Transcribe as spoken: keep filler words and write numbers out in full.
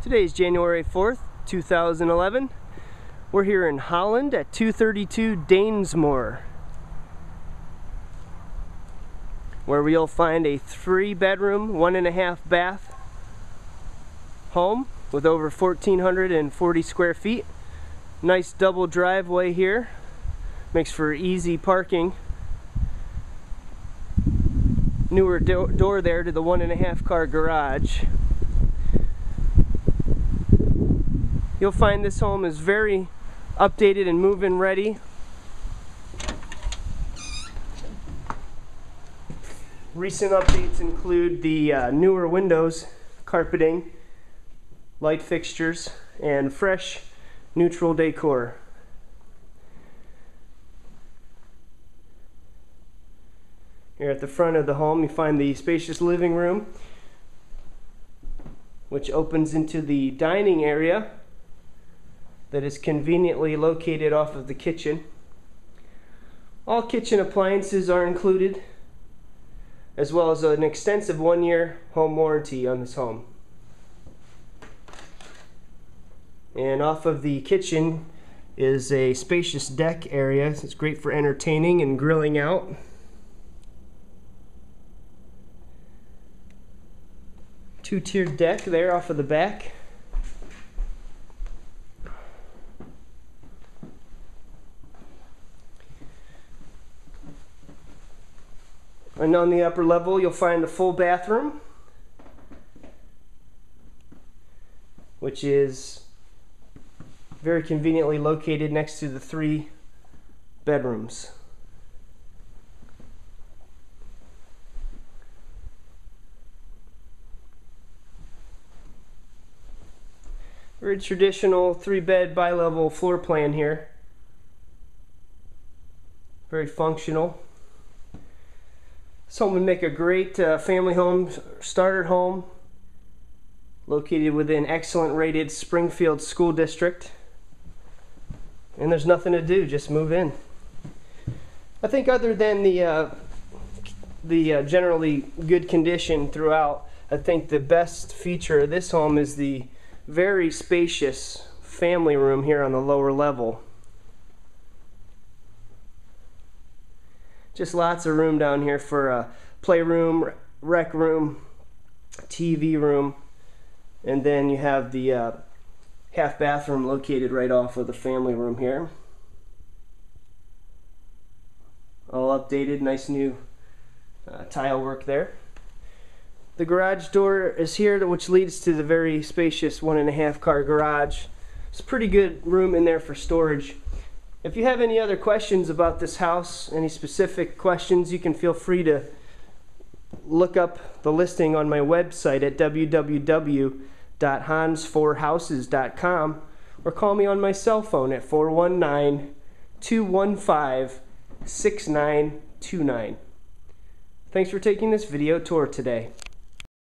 Today is January fourth, two thousand eleven. We're here in Holland at two thirty-two Danesmore, where we'll find a three bedroom, one and a half bath home with over one thousand four hundred forty square feet. Nice double driveway here, makes for easy parking. Newer do door there to the one and a half car garage. You'll find this home is very updated and move-in ready. Recent updates include the uh, newer windows, carpeting, light fixtures, and fresh neutral decor. Here at the front of the home you find the spacious living room, which opens into the dining area that is conveniently located off of the kitchen. All kitchen appliances are included, as well as an extensive one-year home warranty on this home. And off of the kitchen is a spacious deck area. It's great for entertaining and grilling out. Two-tiered deck there off of the back. And on the upper level you'll find the full bathroom, which is very conveniently located next to the three bedrooms. Very traditional three-bed bi-level floor plan here. Very functional. This home would make a great uh, family home, starter home, located within excellent rated Springfield School District. And there's nothing to do, just move in. I think other than the, uh, the uh, generally good condition throughout, I think the best feature of this home is the very spacious family room here on the lower level. Just lots of room down here for a playroom, rec room, T V room, and then you have the uh, half bathroom located right off of the family room here. All updated, nice new uh, tile work there. The garage door is here, which leads to the very spacious one and a half car garage. It's a pretty good room in there for storage. If you have any other questions about this house, any specific questions, you can feel free to look up the listing on my website at w w w dot hans for houses dot com or call me on my cell phone at four one nine, two one five, six nine two nine. Thanks for taking this video tour today.